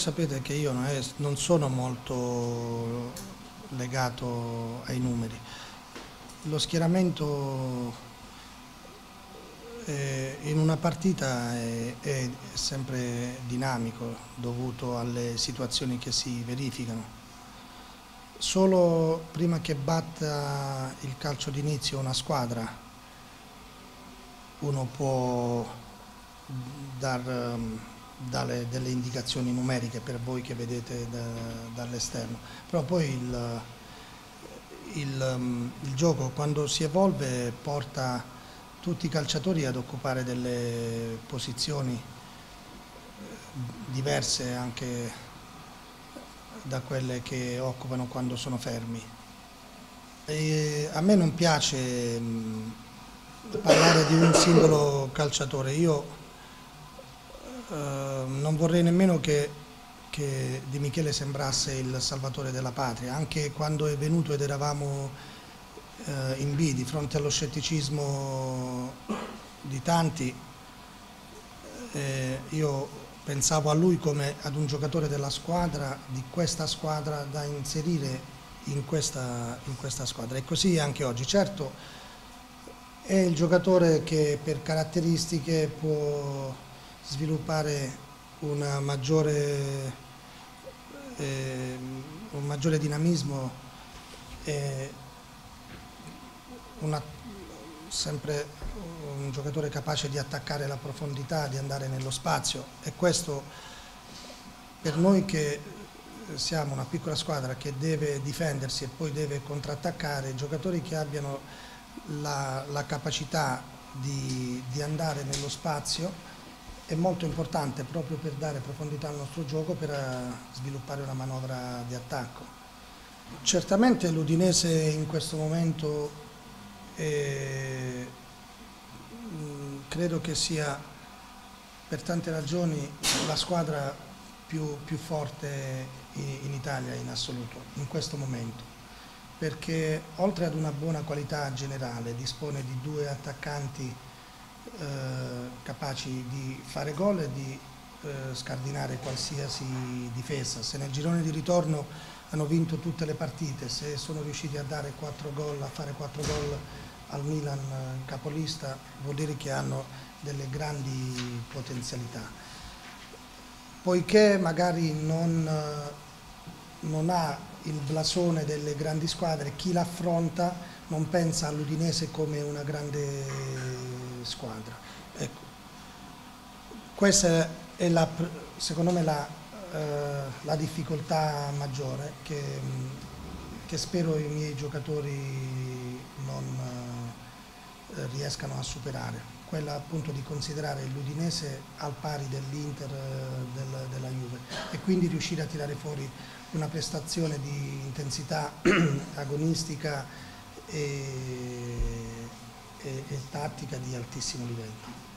sapete che io non sono molto legato ai numeri. Lo schieramento in una partita è sempre dinamico, dovuto alle situazioni che si verificano. Solo prima che batta il calcio d'inizio una squadra, uno può dare delle indicazioni numeriche per voi che vedete dall'esterno, però poi il gioco, quando si evolve, porta tutti i calciatori ad occupare delle posizioni diverse anche da quelle che occupano quando sono fermi. E a me non piace parlare di un singolo calciatore. Io non vorrei nemmeno che Di Michele sembrasse il salvatore della patria, anche quando è venuto ed eravamo in B di fronte allo scetticismo di tanti. Io pensavo a lui come ad un giocatore della squadra, di questa squadra, da inserire in questa squadra, e così anche oggi. Certo, è il giocatore che per caratteristiche può sviluppare un maggiore dinamismo, sempre un giocatore capace di attaccare la profondità, di andare nello spazio, e questo per noi che siamo una piccola squadra che deve difendersi e poi deve contrattaccare, giocatori che abbiano la capacità di andare nello spazio è molto importante, proprio per dare profondità al nostro gioco, per sviluppare una manovra di attacco. Certamente l'Udinese in questo momento credo che sia, per tante ragioni, la squadra più forte in Italia in assoluto, in questo momento, perché oltre ad una buona qualità generale dispone di due attaccanti capaci di fare gol e di scardinare qualsiasi difesa. Se nel girone di ritorno hanno vinto tutte le partite, se sono riusciti a dare 4 gol, a fare 4 gol al Milan capolista, vuol dire che hanno delle grandi potenzialità. Poiché magari non ha il blasone delle grandi squadre, chi l'affronta non pensa all'Udinese come una grande squadra. Ecco, questa è secondo me la difficoltà maggiore che spero i miei giocatori non riescano a superare, quella appunto di considerare l'Udinese al pari dell'Inter, della Juve, e quindi riuscire a tirare fuori una prestazione di intensità agonistica e tattica di altissimo livello.